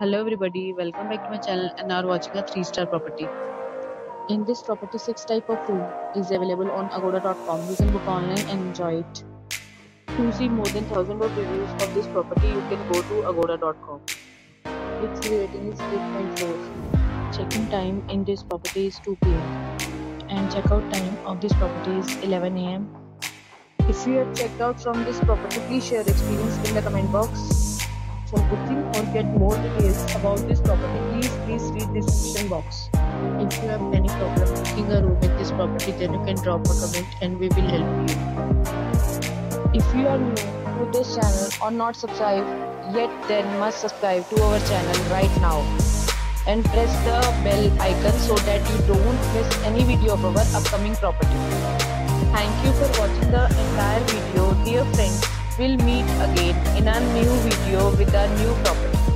Hello everybody, welcome back to my channel and are watching a 3-star property. In this property, 6 type of room is available on agoda.com. You can book online and enjoy it. To see more than 1000 of reviews of this property, you can go to agoda.com. Its rating is 8.4. Check-in time in this property is 2 p.m. and check-out time of this property is 11 a.m. If you have checked out from this property, please share experience in the comment box. For booking or get more details about this property, please read this description box. If you have any problem booking a room in this property, then you can drop a comment and we will help you. If you are new to this channel or not subscribed yet, then must subscribe to our channel right now and press the bell icon so that you don't miss any video of our upcoming property. Thank you for watching the entire video, dear friends. We'll meet again in our new video with our new property.